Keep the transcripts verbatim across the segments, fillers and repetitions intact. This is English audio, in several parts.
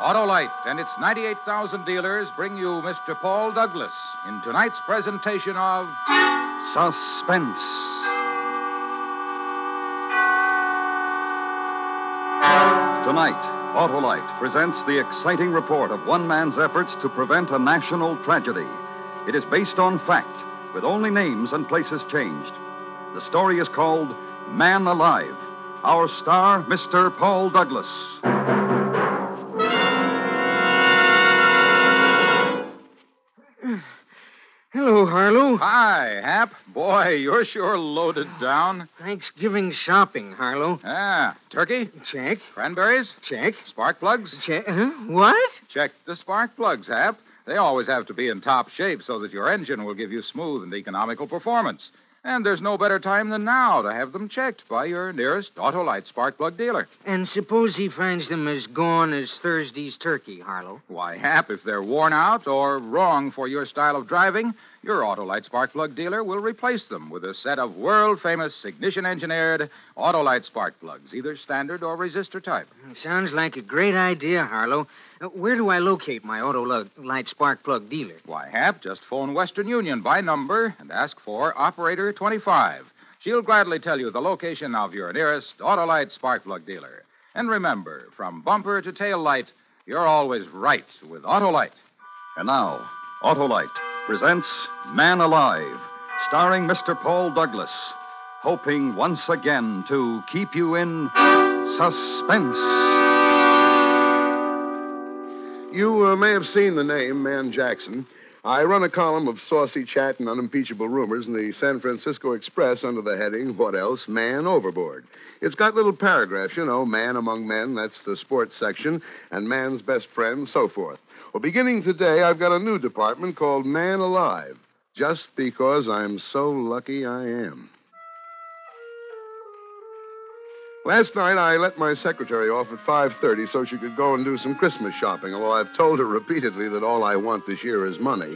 Autolite and its ninety-eight thousand dealers bring you Mister Paul Douglas in tonight's presentation of Suspense. Tonight, Autolite presents the exciting report of one man's efforts to prevent a national tragedy. It is based on fact, with only names and places changed. The story is called Man Alive. Our star, Mister Paul Douglas. Hello, Harlow. Hi, Hap. Boy, you're sure loaded down. Thanksgiving shopping, Harlow. Ah, turkey? Check. Cranberries? Check. Spark plugs? Check. Huh? What? Check the spark plugs, Hap. They always have to be in top shape so that your engine will give you smooth and economical performance. And there's no better time than now to have them checked by your nearest Autolite spark plug dealer. And suppose he finds them as gone as Thursday's turkey, Harlow? Why, Hap, if they're worn out or wrong for your style of driving, your Autolite spark plug dealer will replace them with a set of world-famous, ignition-engineered Autolite spark plugs, either standard or resistor type. Sounds like a great idea, Harlow. Where do I locate my Autolite spark plug dealer? Why, Hap, just phone Western Union by number and ask for Operator twenty-five. She'll gladly tell you the location of your nearest Autolite spark plug dealer. And remember, from bumper to tail light, you're always right with Autolite. And now, Autolite presents Man Alive, starring Mister Paul Douglas, hoping once again to keep you in suspense. You uh, may have seen the name Man Jackson. I run a column of saucy chat and unimpeachable rumors in the San Francisco Express under the heading, What Else? Man Overboard. It's got little paragraphs, you know, Man Among Men, that's the sports section, and Man's Best Friend, so forth. Well, beginning today, I've got a new department called Man Alive, just because I'm so lucky I am. Last night, I let my secretary off at five thirty so she could go and do some Christmas shopping, although I've told her repeatedly that all I want this year is money.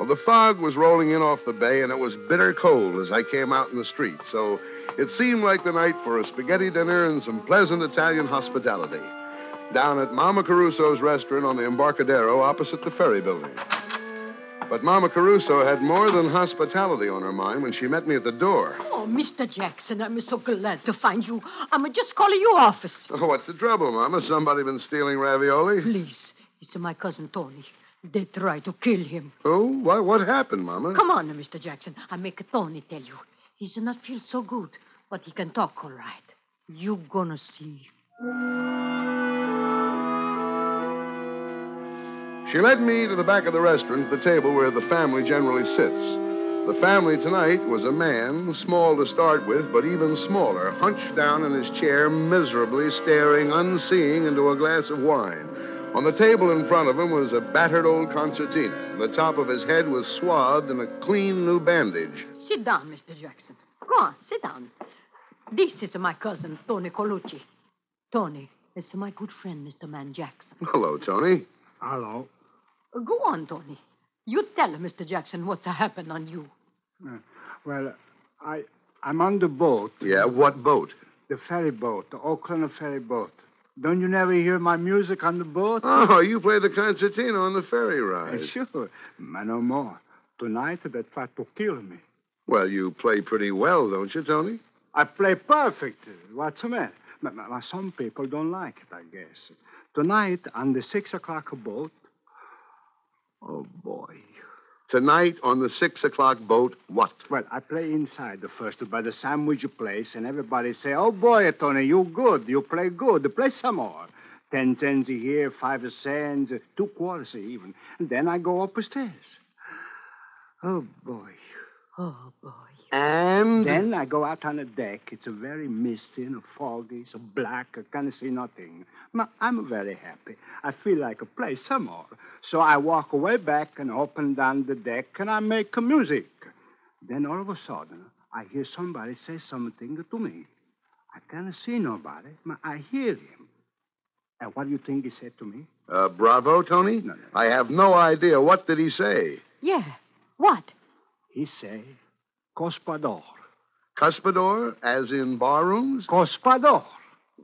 Well, the fog was rolling in off the bay, and it was bitter cold as I came out in the street, so it seemed like the night for a spaghetti dinner and some pleasant Italian hospitality. Down at Mama Caruso's restaurant on the Embarcadero opposite the ferry building. But Mama Caruso had more than hospitality on her mind when she met me at the door. Oh, Mister Jackson, I'm so glad to find you. I'm just calling your office. Oh, what's the trouble, Mama? Somebody been stealing ravioli? Please, it's my cousin Tony. They tried to kill him. Oh, why, what happened, Mama? Come on, Mister Jackson. I make Tony tell you. He's not feel so good, but he can talk all right. You gonna see. She led me to the back of the restaurant, the table where the family generally sits. The family tonight was a man, small to start with, but even smaller, hunched down in his chair, miserably staring, unseeing, into a glass of wine. On the table in front of him was a battered old concertina. The top of his head was swathed in a clean new bandage. Sit down, Mister Jackson. Go on, sit down. This is my cousin, Tony Colucci. Tony, it's my good friend, Mister Man Jackson. Hello, Tony. Hello. Go on, Tony. You tell Mister Jackson what's happened on you. Uh, well, I, I'm on the boat. Yeah, what boat? The ferry boat, the Oakland ferry boat. Don't you never hear my music on the boat? Oh, you play the concertina on the ferry ride. Uh, sure, but no more. Tonight they tried to kill me. Well, you play pretty well, don't you, Tony? I play perfect. What's the matter? But, but some people don't like it, I guess. Tonight, on the six o'clock boat... Oh, boy. Tonight, on the six o'clock boat, what? Well, I play inside the first by the sandwich place, and everybody say, oh, boy, Tony, you good. You play good. Play some more. Ten cents here, five cents, two quarters even. And then I go upstairs. Oh, boy. Oh, boy. And? Then I go out on the deck. It's a very misty and a foggy. It's a black. I can't see nothing. I'm very happy. I feel like I play some more. So I walk way back and up and down the deck, and I make music. Then all of a sudden, I hear somebody say something to me. I can't see nobody, but I hear him. And what do you think he said to me? Uh, bravo, Tony. No, no. I have no idea. What did he say? Yeah. What? He say... Gospodor. Gospodor, as in barrooms? Gospodor.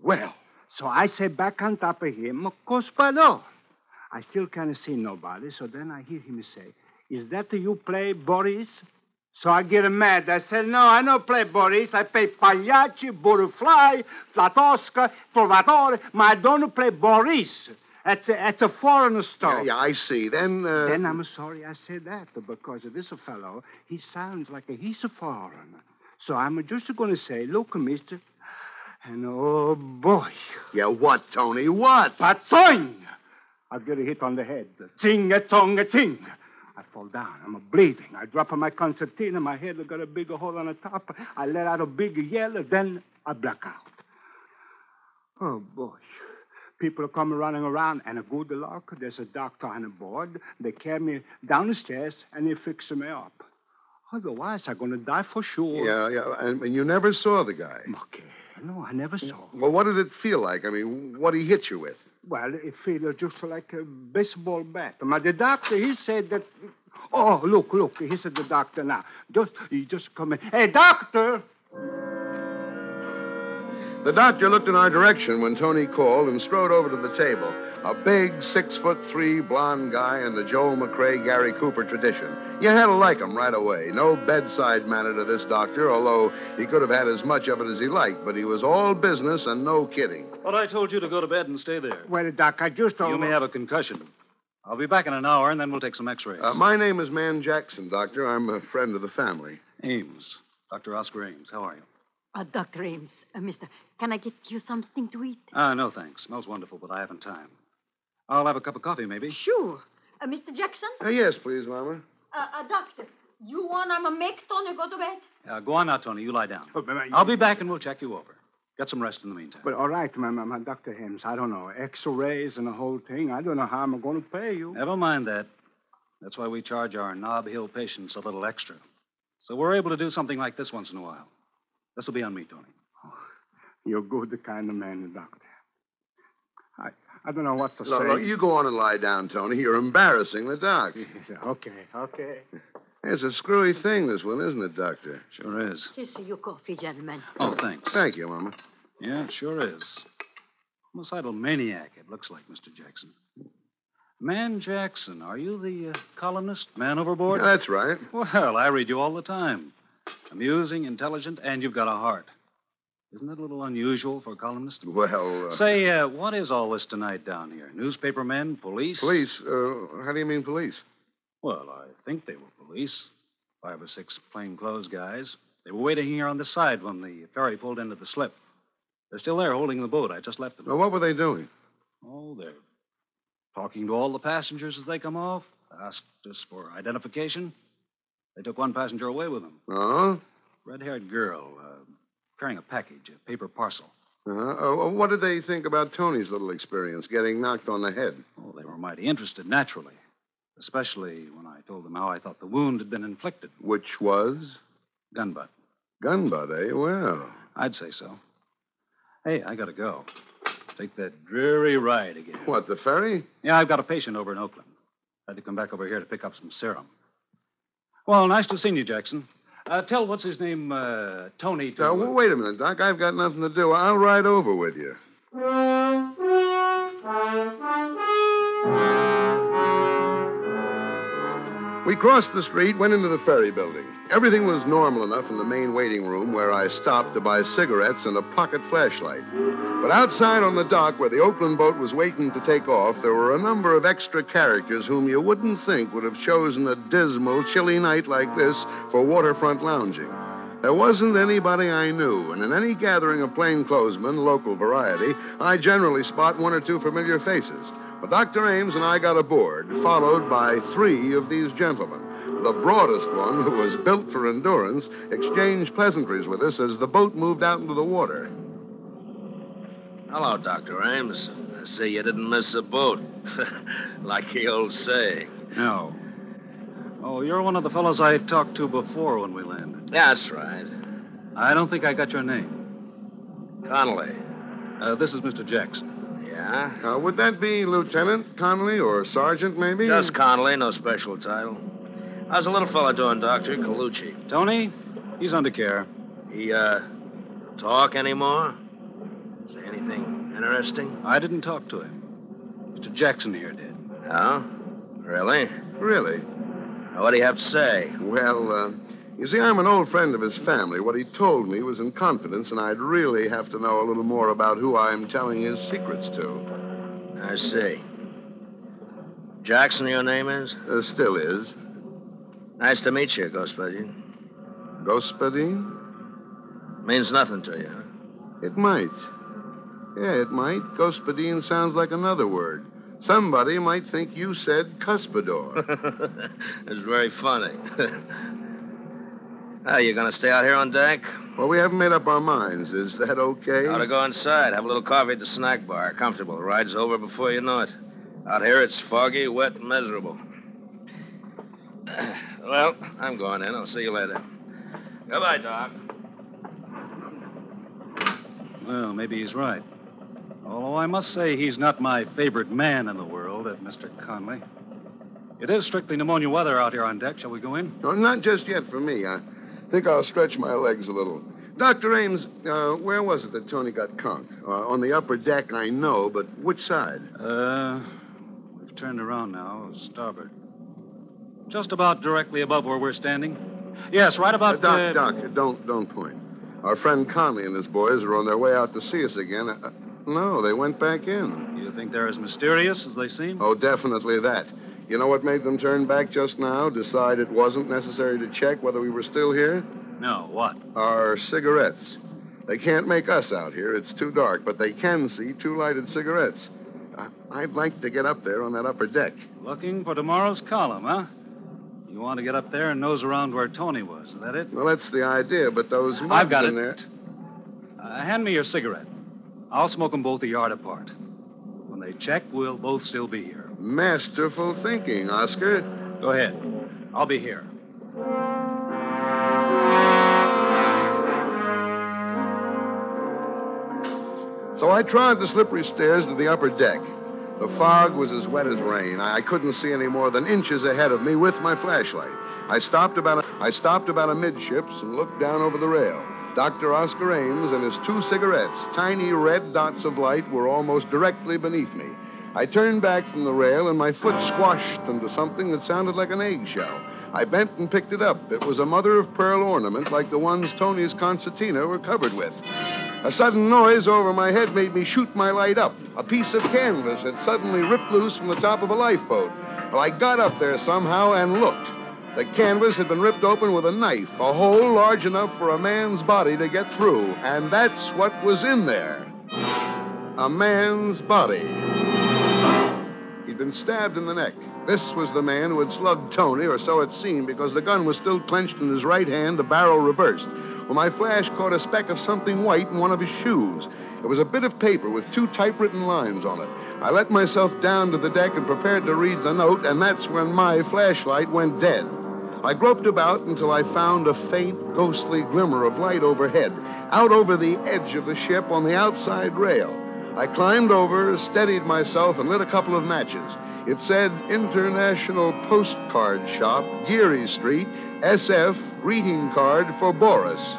Well, so I say back on top of him, Gospodor. I still can't see nobody, so then I hear him say, is that you play Boris? So I get mad. I said, no, I don't play Boris. I play Pagliacci, Burufly, Flatoska, Turvatore, but I don't play Boris. That's a, that's a foreign story. Yeah, yeah, I see. Then... Uh... Then I'm sorry I said that, because this fellow, he sounds like he's a foreigner. So I'm just going to say, look, mister, and oh, boy. Yeah, what, Tony, what? Pazzing! I get a hit on the head. Ching-a-tong-a-ching. I fall down. I'm bleeding. I drop my concertina. My head got a big hole on the top. I let out a big yell. Then I black out. Oh, boy. People come running around, and a good luck. There's a doctor on the board. They carry me down the stairs, and they fix me up. Otherwise, I'm going to die for sure. Yeah, yeah. And, and you never saw the guy? Okay. No, I never saw him. Well, what did it feel like? I mean, what did he hit you with? Well, it felt just like a baseball bat. But the doctor, he said that... Oh, look, look. He said the doctor now. Just, he just come in. Hey, doctor! The doctor looked in our direction when Tony called and strode over to the table. A big six-foot-three blonde guy in the Joel McCrae, Gary Cooper tradition. You had to like him right away. No bedside manner to this doctor, although he could have had as much of it as he liked, but he was all business and no kidding. Well, I told you to go to bed and stay there. Well, Doc, I just told you... You may have a concussion. I'll be back in an hour, and then we'll take some x-rays. Uh, my name is Man Jackson, Doctor. I'm a friend of the family. Ames. Doctor Oscar Ames. How are you? Uh, Doctor Ames, uh, mister, can I get you something to eat? Ah, uh, no, thanks. Smells wonderful, but I haven't time. I'll have a cup of coffee, maybe. Sure. Uh, Mister Jackson? Uh, yes, please, Mama. Uh, uh, doctor, you want I'ma make Tony go to bed? Uh, go on now, Tony. You lie down. Oh, Mama, you... I'll be back and we'll check you over. Get some rest in the meantime. But all right, my, my, my Doctor Ames, I don't know. X-rays and the whole thing. I don't know how I'm going to pay you. Never mind that. That's why we charge our Knob Hill patients a little extra. So we're able to do something like this once in a while. This will be on me, Tony. Oh, you're good, the kind of man, Doctor. I I don't know what to no, say. No, you go on and lie down, Tony. You're embarrassing the doc. Okay, okay. It's a screwy thing, this one, isn't it, Doctor? Sure is. Here's your coffee, gentlemen. Oh, thanks. Thank you, Mama. Yeah, it sure is. Homicidal maniac, it looks like, Mister Jackson. Man Jackson, are you the uh, columnist, Man Overboard? Yeah, that's right. Well, I read you all the time. Amusing, intelligent, and you've got a heart. Isn't that a little unusual for a columnist? Well... Uh... Say, uh, what is all this tonight down here? Newspaper men, police? Police? Uh, how do you mean police? Well, I think they were police. Five or six plainclothes guys. They were waiting here on the side when the ferry pulled into the slip. They're still there holding the boat. I just left them. Well, what were they doing? Oh, they're talking to all the passengers as they come off. Asked us for identification. They took one passenger away with them. Uh-huh. Red-haired girl, uh, carrying a package, a paper parcel. Uh-huh. Uh, what did they think about Tony's little experience, getting knocked on the head? Oh, they were mighty interested, naturally. Especially when I told them how I thought the wound had been inflicted. Which was? Gun butt. Gun butt, eh? Well. I'd say so. Hey, I gotta go. Take that dreary ride again. What, the ferry? Yeah, I've got a patient over in Oakland. I had to come back over here to pick up some serum. Well, nice to have seen you, Jackson. Uh, tell what's his name, uh, Tony. To, uh, well, wait a minute, Doc. I've got nothing to do. I'll ride over with you. We crossed the street, went into the ferry building. Everything was normal enough in the main waiting room where I stopped to buy cigarettes and a pocket flashlight. But outside on the dock where the Oakland boat was waiting to take off, there were a number of extra characters whom you wouldn't think would have chosen a dismal, chilly night like this for waterfront lounging. There wasn't anybody I knew, and in any gathering of plainclothesmen, local variety, I generally spot one or two familiar faces. But Doctor Ames and I got aboard, followed by three of these gentlemen. The broadest one, who was built for endurance, exchanged pleasantries with us as the boat moved out into the water. Hello, Doctor Ames. I see you didn't miss a boat, like the old saying. No. Oh, you're one of the fellows I talked to before when we landed. That's right. I don't think I got your name. Connolly. Uh, this is Mister Jackson. Yeah? Uh, would that be Lieutenant Connolly or Sergeant, maybe? Just Connolly, no special title. How's the little fella doing, Doctor? Colucci. Tony, he's under care. He, uh, talk anymore? Say anything interesting? I didn't talk to him. Mister Jackson here did. Oh? Really? Really. Now, what do you have to say? Well, uh, you see, I'm an old friend of his family. What he told me was in confidence, and I'd really have to know a little more about who I'm telling his secrets to. I see. Jackson, your name is? Uh, still is. Nice to meet you, Gospodin. Gospodin? Means nothing to you. It might. Yeah, it might. Gospodin sounds like another word. Somebody might think you said cuspidor. It's very funny. Are you going to stay out here on deck? Well, we haven't made up our minds. Is that okay? You ought to go inside. Have a little coffee at the snack bar. Comfortable. Ride's over before you know it. Out here, it's foggy, wet, and miserable. Well, I'm going in. I'll see you later. Goodbye, Doc. Well, maybe he's right. Although I must say he's not my favorite man in the world, that Mister Conley. It is strictly pneumonia weather out here on deck. Shall we go in? No, not just yet for me. I think I'll stretch my legs a little. Doctor Ames, uh, where was it that Tony got conked? Uh, on the upper deck, I know, but which side? Uh, we've turned around now. Starboard. Just about directly above where we're standing. Yes, right about... Uh, doc, uh... Doc, don't, don't point. Our friend Conley and his boys are on their way out to see us again. Uh, no, they went back in. You think they're as mysterious as they seem? Oh, definitely that. You know what made them turn back just now? Decide it wasn't necessary to check whether we were still here? No, what? Our cigarettes. They can't make us out here. It's too dark, but they can see two lighted cigarettes. I- I'd like to get up there on that upper deck. Looking for tomorrow's column, huh? You want to get up there and nose around where Tony was, is that it? Well, that's the idea, but those mugs I've got in it. There... Uh, hand me your cigarette. I'll smoke them both a yard apart. When they check, we'll both still be here. Masterful thinking, Oscar. Go ahead. I'll be here. So I trod the slippery stairs to the upper deck. The fog was as wet as rain. I couldn't see any more than inches ahead of me with my flashlight. I stopped about a, I stopped about amidships and looked down over the rail. Doctor Oscar Ames and his two cigarettes, tiny red dots of light, were almost directly beneath me. I turned back from the rail and my foot squashed into something that sounded like an eggshell. I bent and picked it up. It was a mother-of-pearl ornament like the ones Tony's concertina were covered with. A sudden noise over my head made me shoot my light up. A piece of canvas had suddenly ripped loose from the top of a lifeboat. Well, I got up there somehow and looked. The canvas had been ripped open with a knife, a hole large enough for a man's body to get through. And that's what was in there. A man's body. He'd been stabbed in the neck. This was the man who had slugged Tony, or so it seemed, because the gun was still clenched in his right hand, the barrel reversed. Well, my flash caught a speck of something white in one of his shoes. It was a bit of paper with two typewritten lines on it. I let myself down to the deck and prepared to read the note, and that's when my flashlight went dead. I groped about until I found a faint, ghostly glimmer of light overhead, out over the edge of the ship on the outside rail. I climbed over, steadied myself, and lit a couple of matches. It said, International Postcard Shop, Geary Street, S F, greeting card for Boris.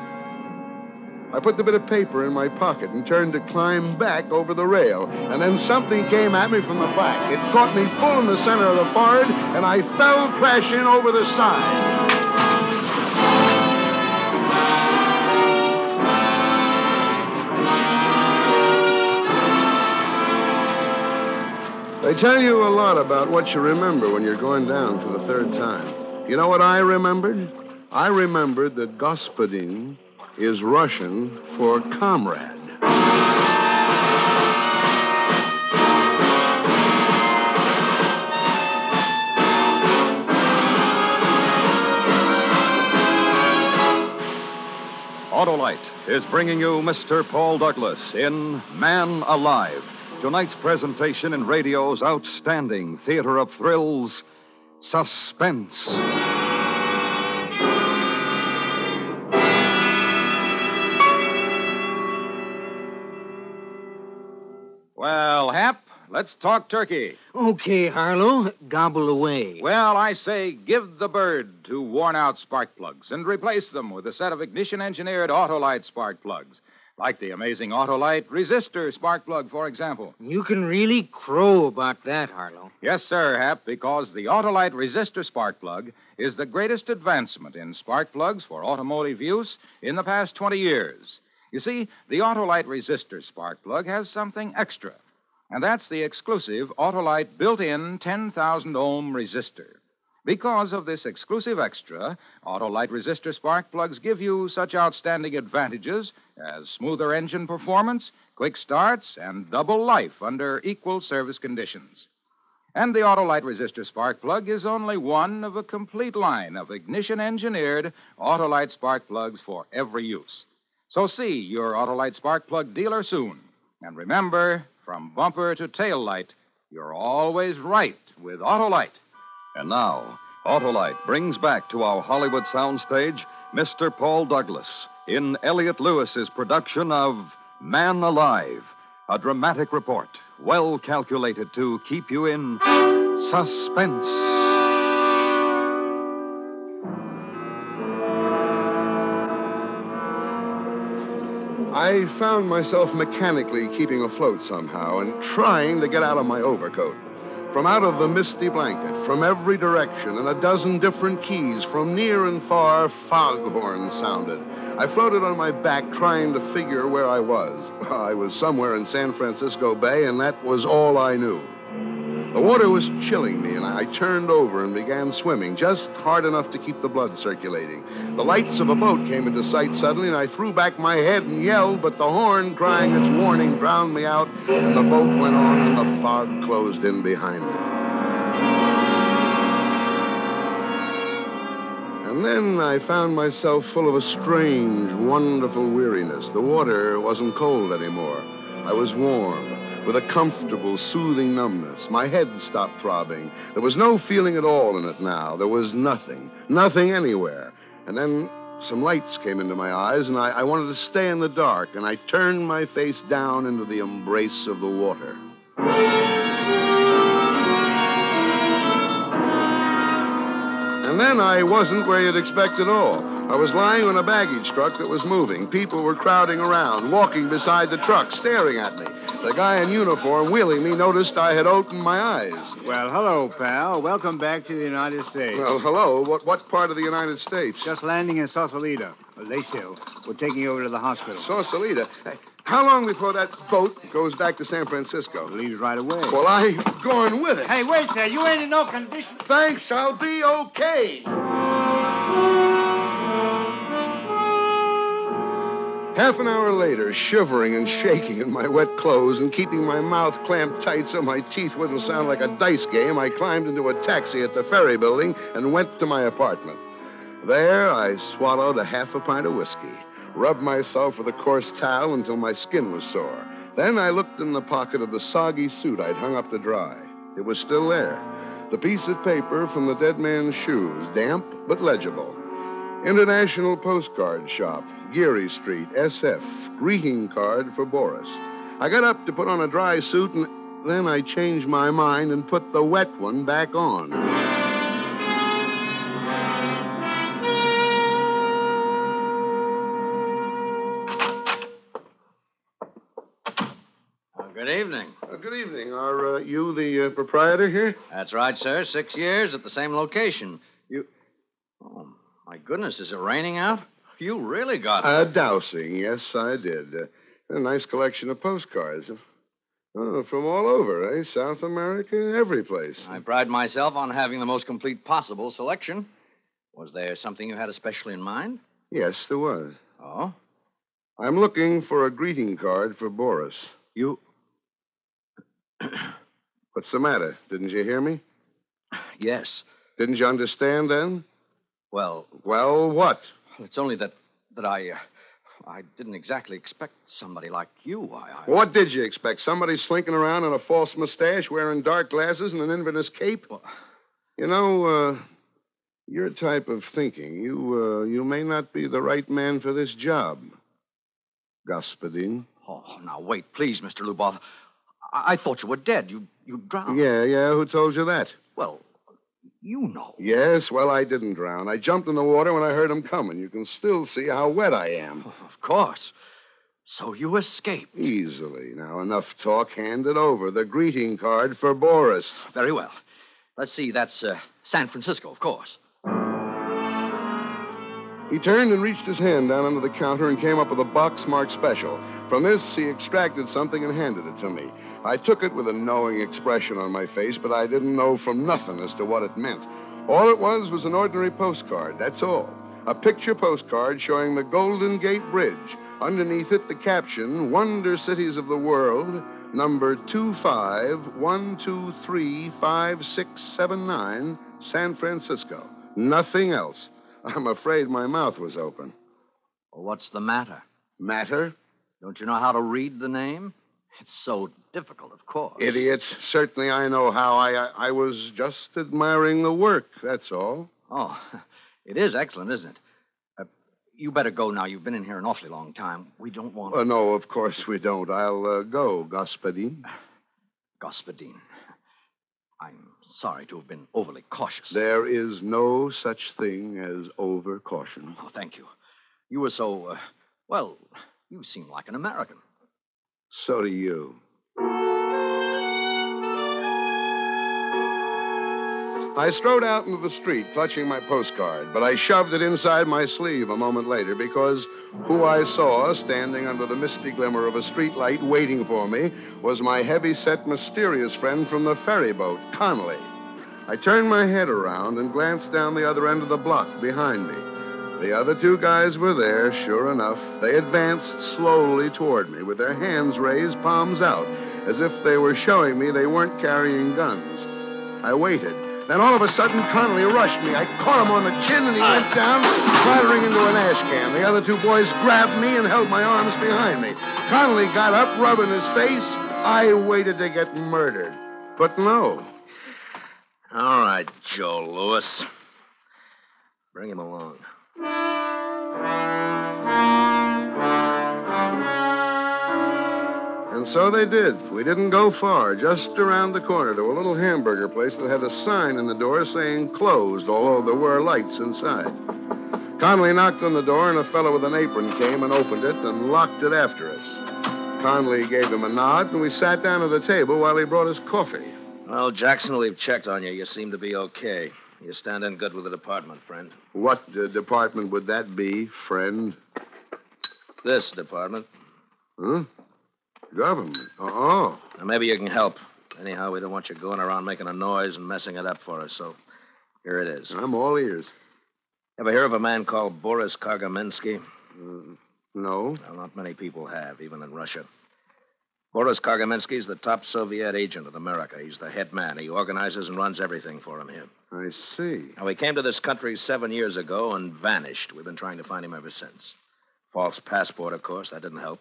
I put the bit of paper in my pocket and turned to climb back over the rail. And then something came at me from the back. It caught me full in the center of the forehead, and I fell crashing over the side. They tell you a lot about what you remember when you're going down for the third time. You know what I remembered? I remembered that Gospodin is Russian for comrade. Autolite is bringing you Mister Paul Douglas in Man Alive, tonight's presentation in radio's outstanding theater of thrills, Suspense. Well, Hap, let's talk turkey. Okay, Harlow, gobble away. Well, I say give the bird to worn-out spark plugs and replace them with a set of ignition-engineered Autolite spark plugs. Like the amazing Autolite resistor spark plug, for example. You can really crow about that, Harlow. Yes, sir, Hap, because the Autolite resistor spark plug is the greatest advancement in spark plugs for automotive use in the past twenty years. You see, the Autolite resistor spark plug has something extra, and that's the exclusive Autolite built-in ten thousand ohm resistor. Because of this exclusive extra, Autolite resistor spark plugs give you such outstanding advantages as smoother engine performance, quick starts, and double life under equal service conditions. And the Autolite resistor spark plug is only one of a complete line of ignition-engineered Autolite spark plugs for every use. So see your Autolite spark plug dealer soon. And remember, from bumper to tail light, you're always right with Autolite. And now, Autolite brings back to our Hollywood soundstage Mister Paul Douglas in Elliott Lewis's production of Man Alive, a dramatic report well calculated to keep you in suspense. I found myself mechanically keeping afloat somehow and trying to get out of my overcoat. From out of the misty blanket, from every direction, in a dozen different keys, from near and far, foghorns sounded. I floated on my back, trying to figure where I was. I was somewhere in San Francisco Bay, and that was all I knew. The water was chilling me, and I turned over and began swimming, just hard enough to keep the blood circulating. The lights of a boat came into sight suddenly, and I threw back my head and yelled, but the horn, crying its warning, drowned me out, and the boat went on, and the fog closed in behind me. And then I found myself full of a strange, wonderful weariness. The water wasn't cold anymore. I was warm, with a comfortable, soothing numbness. My head stopped throbbing. There was no feeling at all in it now. There was nothing, nothing anywhere. And then some lights came into my eyes, and I, I wanted to stay in the dark, and I turned my face down into the embrace of the water. And then I wasn't where you'd expect at all. I was lying on a baggage truck that was moving. People were crowding around, walking beside the truck, staring at me. The guy in uniform wheeling me noticed I had opened my eyes. Well, hello, pal. Welcome back to the United States. Well, hello. What what part of the United States? Just landing in Sausalito. Lacio. We're taking you over to the hospital. Sausalito? Hey, how long before that boat goes back to San Francisco? It leaves right away. Well, I've gone with it. Hey, wait there. You ain't in no condition. Thanks. I'll be okay. Half an hour later, shivering and shaking in my wet clothes and keeping my mouth clamped tight so my teeth wouldn't sound like a dice game, I climbed into a taxi at the ferry building and went to my apartment. There, I swallowed a half a pint of whiskey, rubbed myself with a coarse towel until my skin was sore. Then I looked in the pocket of the soggy suit I'd hung up to dry. It was still there, the piece of paper from the dead man's shoes, damp but legible. International Postcard Shop, Geary Street, S F, greeting card for Boris. I got up to put on a dry suit, and then I changed my mind and put the wet one back on. Well, good evening. Well, good evening. Are uh, you the uh, proprietor here? That's right, sir. Six years at the same location. You... Oh. My goodness, is it raining out? You really got it. Uh, dousing, yes, I did. Uh, a nice collection of postcards. Uh, from all over, eh? South America, every place. I pride myself on having the most complete possible selection. Was there something you had especially in mind? Yes, there was. Oh? I'm looking for a greeting card for Boris. You... What's the matter? Didn't you hear me? Yes. Didn't you understand then? Well... Well, what? It's only that that I... Uh, I didn't exactly expect somebody like you. I, I... What did you expect? Somebody slinking around in a false mustache, wearing dark glasses and an Inverness cape? Well... You know, uh, your type of thinking, you, uh, you may not be the right man for this job, Gospodin. Oh, now, wait, please, Mister Luboth. I, I thought you were dead. You, you drowned. Yeah, yeah, who told you that? Well... You know. Yes, well, I didn't drown. I jumped in the water when I heard him coming. You can still see how wet I am. Oh, of course. So you escaped? Easily. Now, enough talk. Hand it over. The greeting card for Boris. Very well. Let's see. That's uh, San Francisco, of course. He turned and reached his hand down under the counter and came up with a box marked special. From this, he extracted something and handed it to me. I took it with a knowing expression on my face, but I didn't know from nothing as to what it meant. All it was was an ordinary postcard, that's all. A picture postcard showing the Golden Gate Bridge. Underneath it, the caption, Wonder Cities of the World, number two five one two three five six seven nine, San Francisco. Nothing else. I'm afraid my mouth was open. Well, what's the matter? Matter? Don't you know how to read the name? It's so difficult, of course. Idiots. Certainly I know how. I, I, I was just admiring the work, that's all. Oh, it is excellent, isn't it? Uh, you better go now. You've been in here an awfully long time. We don't want to... Uh, no, of course we don't. I'll uh, go, Gospodin. Gospodin. I'm sorry to have been overly cautious. There is no such thing as over-caution. Oh, thank you. You were so, uh, well, you seem like an American. So do you. I strode out into the street, clutching my postcard, but I shoved it inside my sleeve a moment later because who I saw standing under the misty glimmer of a streetlight waiting for me was my heavy-set, mysterious friend from the ferry boat, Connolly. I turned my head around and glanced down the other end of the block behind me. The other two guys were there, sure enough. They advanced slowly toward me with their hands raised, palms out, as if they were showing me they weren't carrying guns. I waited. Then all of a sudden, Connolly rushed me. I caught him on the chin, and he went down, clattering into an ash can. The other two boys grabbed me and held my arms behind me. Connolly got up, rubbing his face. I waited to get murdered. But no. All right, Joe Lewis. Bring him along. And so they did. We didn't go far, just around the corner to a little hamburger place that had a sign in the door saying closed, although there were lights inside. Connolly knocked on the door, and a fellow with an apron came and opened it and locked it after us. Connolly gave him a nod, and we sat down at a table while he brought us coffee. Well, Jackson, we've checked on you. You seem to be okay. You stand in good with the department, friend. What uh, department would that be, friend? This department. Huh? Government? Oh. Now maybe you can help. Anyhow, we don't want you going around making a noise and messing it up for us, so here it is. I'm all ears. Ever hear of a man called Boris Kargaminsky? Uh, no. Well, not many people have, even in Russia. Boris Kargaminsky's the top Soviet agent in America. He's the head man. He organizes and runs everything for him here. I see. Now, he came to this country seven years ago and vanished. We've been trying to find him ever since. False passport, of course. That didn't help.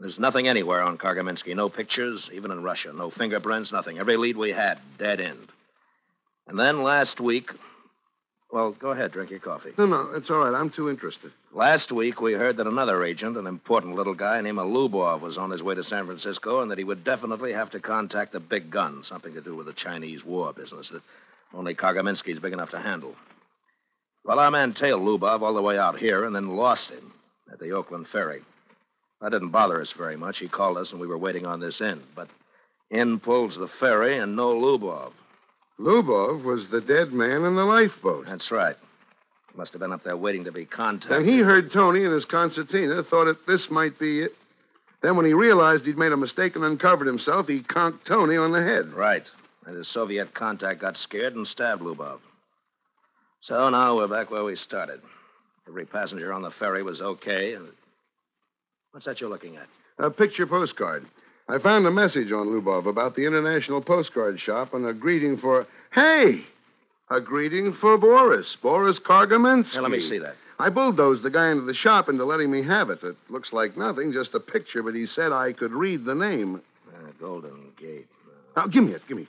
There's nothing anywhere on Kargaminsky. No pictures, even in Russia. No fingerprints, nothing. Every lead we had, dead end. And then last week... Well, go ahead, drink your coffee. No, no, it's all right. I'm too interested. Last week, we heard that another agent, an important little guy named Luboth, was on his way to San Francisco and that he would definitely have to contact the big gun, something to do with the Chinese war business that only Kargaminsky's big enough to handle. Well, our man tailed Luboth all the way out here and then lost him at the Oakland ferry. That didn't bother us very much. He called us and we were waiting on this end. But in pulls the ferry and no Luboth. Luboth was the dead man in the lifeboat. That's right. He must have been up there waiting to be contacted. And he heard Tony and his concertina, thought that this might be it. Then when he realized he'd made a mistake and uncovered himself, he conked Tony on the head. Right. And his Soviet contact got scared and stabbed Luboth. So now we're back where we started. Every passenger on the ferry was okay. What's that you're looking at? A picture postcard. I found a message on Luboth about the International Postcard Shop and a greeting for... Hey! A greeting for Boris. Boris Kargaminsky. Now, let me see that. I bulldozed the guy into the shop into letting me have it. It looks like nothing, just a picture, but he said I could read the name. Uh, Golden Gate. Uh... Now, give me it, give me.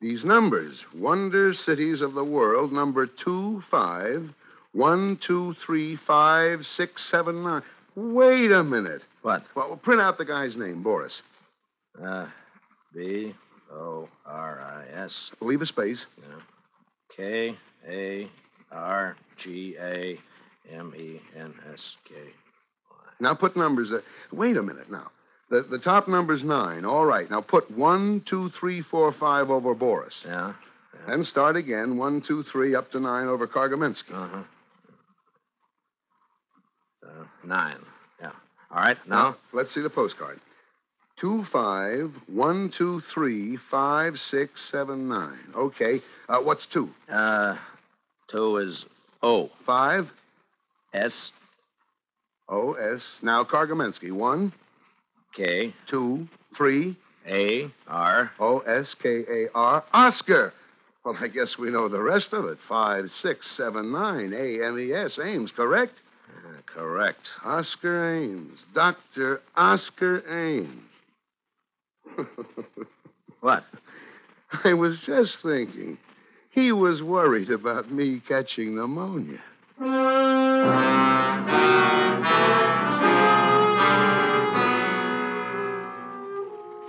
These numbers. Wonder Cities of the World, number two five one two three five six seven nine. Wait a minute. What? Well, we'll print out the guy's name, Boris. Uh, B O R I S. Leave a space. Yeah. K A R G A M E N S K Y. Now put numbers there. Wait a minute now. The, the top number's nine. All right. Now put one, two, three, four, five over Boris. Yeah. yeah. Then start again. One, two, three, up to nine over Kargaminsky. Uh-huh. Uh, nine. Yeah. All right. Now? now? Let's see the postcard. Two, five, one, two, three, five, six, seven, nine. Okay. Uh, what's two? Uh, two is O. Five? S. O, S. Now, Kargaminsky. One. K. Two. Three. A. R. O, S, K, A, R. Oscar. Well, I guess we know the rest of it. Five, six, seven, nine. A, M, E, S. Ames, correct? Uh, correct. Oscar Ames. Doctor Oscar Ames. What? I was just thinking. He was worried about me catching pneumonia.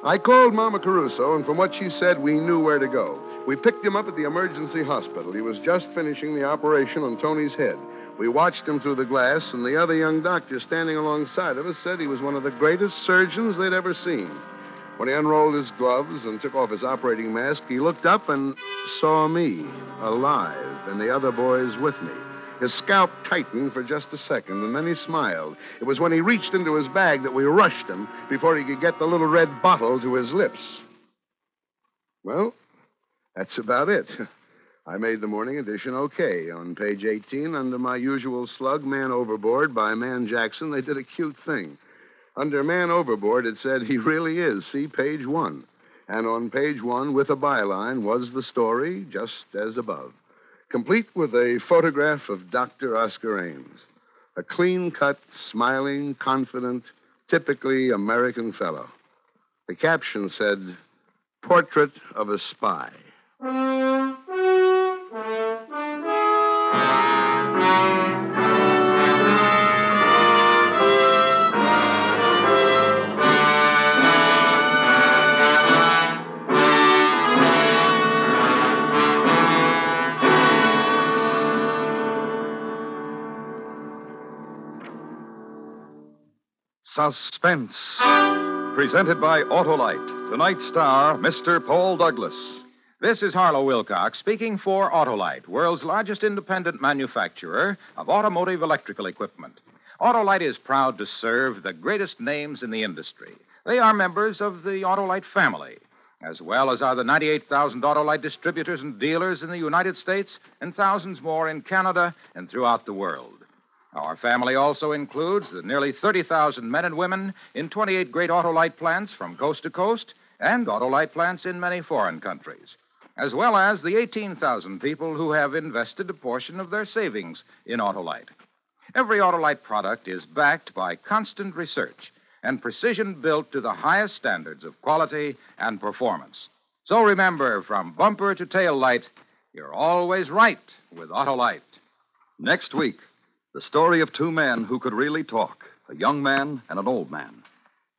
I called Mama Caruso, and from what she said, we knew where to go. We picked him up at the emergency hospital. He was just finishing the operation on Tony's head. We watched him through the glass, and the other young doctor standing alongside of us said he was one of the greatest surgeons they'd ever seen. When he unrolled his gloves and took off his operating mask, he looked up and saw me, alive, and the other boys with me. His scalp tightened for just a second, and then he smiled. It was when he reached into his bag that we rushed him before he could get the little red bottle to his lips. Well, that's about it. I made the morning edition okay. On page eighteen, under my usual slug, Man Overboard, by Man Jackson, they did a cute thing. Under Man Overboard, it said, he really is. See page one. And on page one, with a byline, was the story, just as above. Complete with a photograph of Doctor Oscar Ames. A clean-cut, smiling, confident, typically American fellow. The caption said, Portrait of a Spy. Suspense, presented by Autolite. Tonight's star, Mister Paul Douglas. This is Harlow Wilcox speaking for Autolite, world's largest independent manufacturer of automotive electrical equipment. Autolite is proud to serve the greatest names in the industry. They are members of the Autolite family, as well as are the ninety-eight thousand Autolite distributors and dealers in the United States and thousands more in Canada and throughout the world. Our family also includes the nearly thirty thousand men and women in twenty-eight great Autolite plants from coast to coast and Autolite plants in many foreign countries, as well as the eighteen thousand people who have invested a portion of their savings in Autolite. Every Autolite product is backed by constant research and precision built to the highest standards of quality and performance. So remember, from bumper to tail light, you're always right with Autolite. Next week, the story of two men who could really talk, a young man and an old man.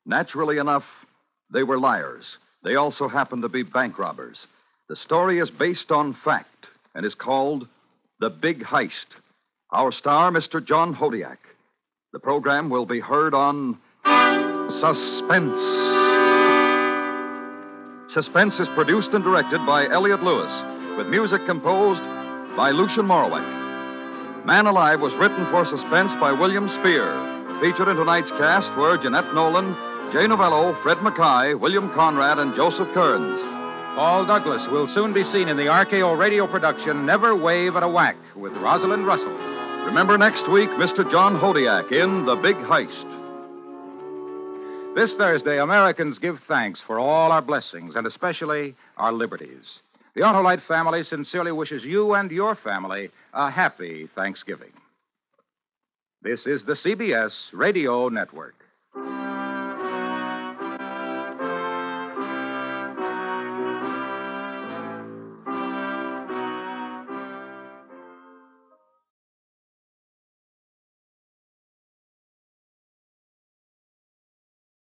Naturally enough, they were liars. They also happened to be bank robbers. The story is based on fact and is called The Big Heist. Our star, Mister John Hodiak. The program will be heard on Suspense. Suspense is produced and directed by Elliot Lewis, with music composed by Lucian Morawek. Man Alive was written for Suspense by William Spear. Featured in tonight's cast were Jeanette Nolan, Jay Novello, Fred Mackay, William Conrad, and Joseph Kearns. Paul Douglas will soon be seen in the R K O radio production Never Wave at a Whack with Rosalind Russell. Remember next week, Mister John Hodiak in The Big Heist. This Thursday, Americans give thanks for all our blessings and especially our liberties. The Autolite family sincerely wishes you and your family a happy Thanksgiving. This is the C B S Radio Network.